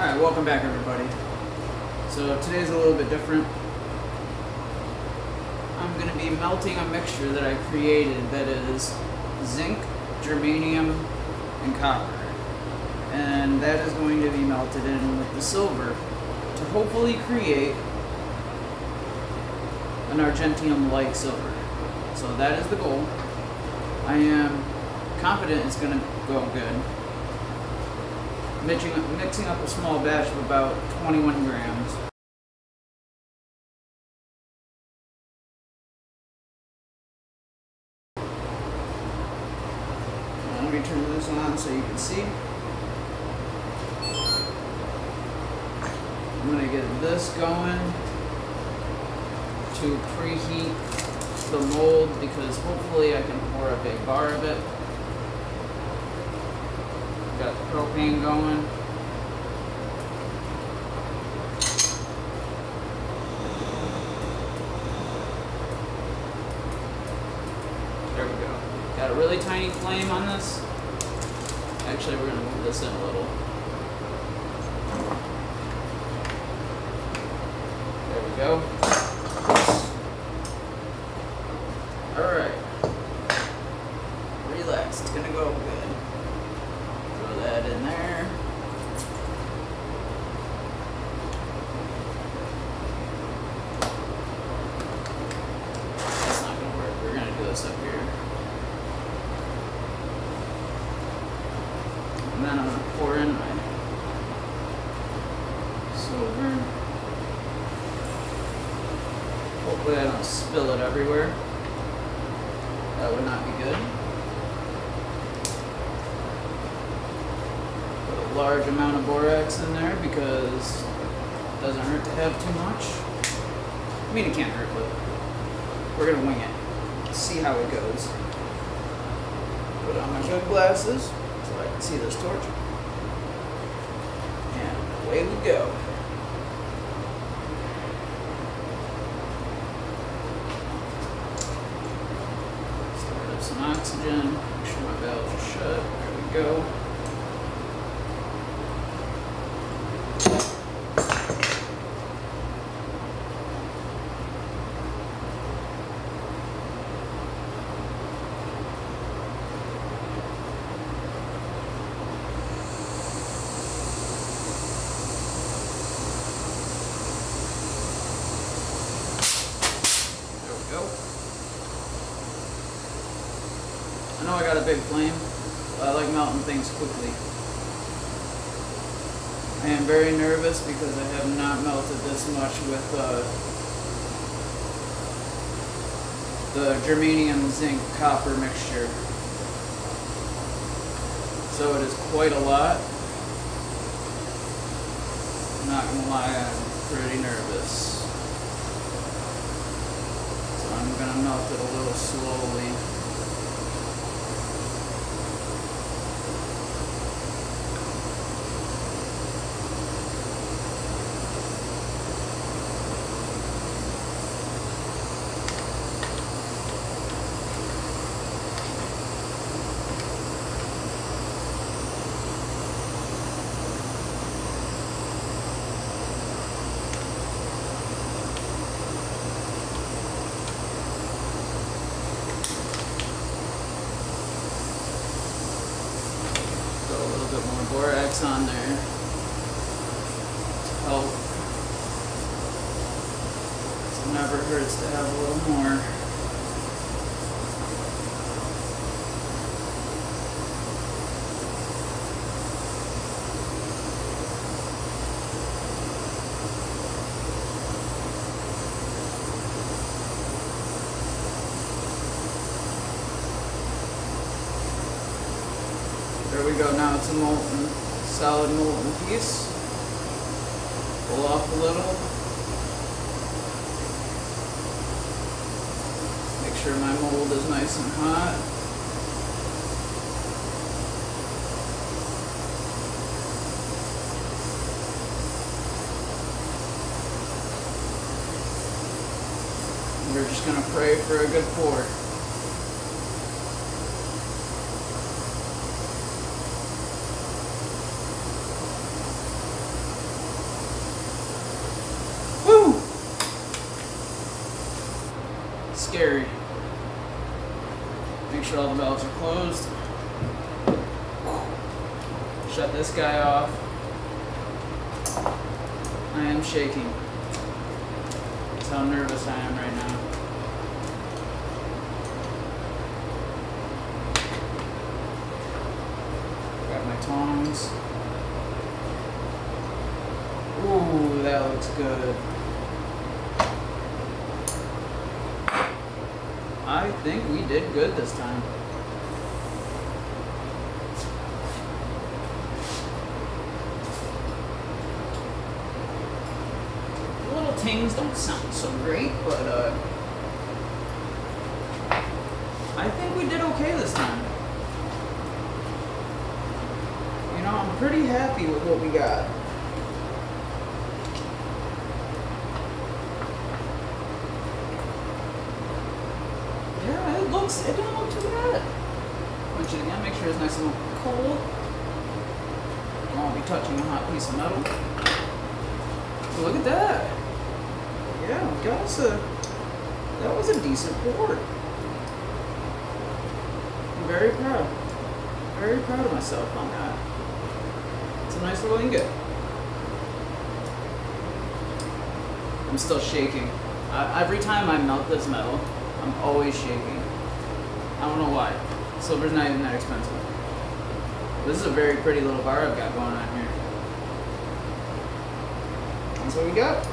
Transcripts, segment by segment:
Alright, welcome back everybody. So today's a little bit different. I'm going to be melting a mixture that I created that is zinc, germanium, and copper. And that is going to be melted in with the silver to hopefully create an argentium-like silver. So that is the goal. I am confident it's going to go good. Mixing up a small batch of about 21 grams. Let me turn this on so you can see. I'm going to get this going to preheat the mold because hopefully I can pour a big bar of it. Got the propane going. There we go. Got a really tiny flame on this. Actually, we're going to move this in a little. There we go. Alright. Relax. It's going to go good. Throw that in there. That's not going to work. We're going to do this up here. And then I'm going to pour in my silver. Hopefully I don't spill it everywhere. That would not be good. Large amount of borax in there because it doesn't hurt to have too much. I mean, it can't hurt, but we're gonna wing it. See how it goes. Put on my good glasses so I can see this torch. And away we go. Start up some oxygen. Make sure my valves are shut. There we go. I know I got a big flame, but I like melting things quickly. I am very nervous because I have not melted this much with the germanium, zinc, copper mixture. So it is quite a lot. I'm not going to lie, I'm pretty nervous. So I'm going to melt it a little slowly. Borax on there to help. It never hurts to have a little more. There we go, now it's a molten, solid molten piece. Pull off a little. Make sure my mold is nice and hot. We're just going to pray for a good pour. scary. Make sure all the valves are closed. Shut this guy off. I am shaking. That's how nervous I am right now. Grab my tongs. Ooh, that looks good. I think we did good this time. Things don't sound so great, but I think we did okay this time. You know, I'm pretty happy with what we got. Yeah, it doesn't look too bad. Punch it again, make sure it's nice and cold. I won't be touching a hot piece of metal. Look at that. Yeah, that was a decent board. I'm very proud. Very proud of myself on that. It's a nice little ingot. I'm still shaking. Every time I melt this metal, I'm always shaking. I don't know why. Silver's not even that expensive. This is a very pretty little bar I've got going on here. That's what we got.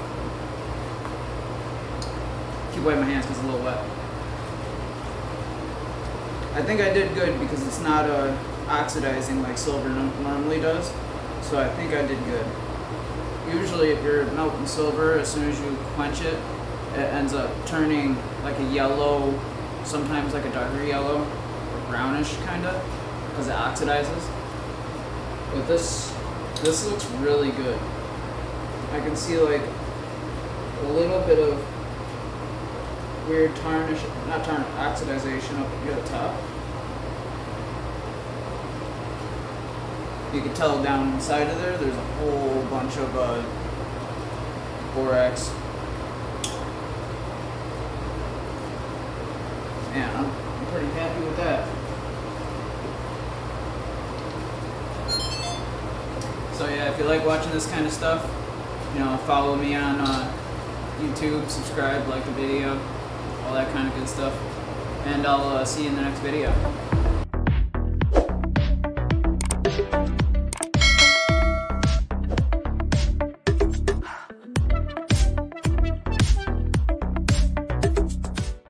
Keep wiping my hands because it's a little wet. I think I did good because it's not oxidizing like silver normally does. So I think I did good. Usually if you're melting silver, as soon as you quench it, it ends up turning like a yellow, sometimes like a darker yellow, or brownish kind of, because it oxidizes. But this looks really good. I can see like a little bit of weird tarnish, not tarnish, oxidization up near the top. You can tell down inside of there, there's a whole bunch of borax. Man, I'm pretty happy with that. So yeah, if you like watching this kind of stuff, you know, follow me on YouTube, subscribe, like the video, all that kind of good stuff, and I'll see you in the next video.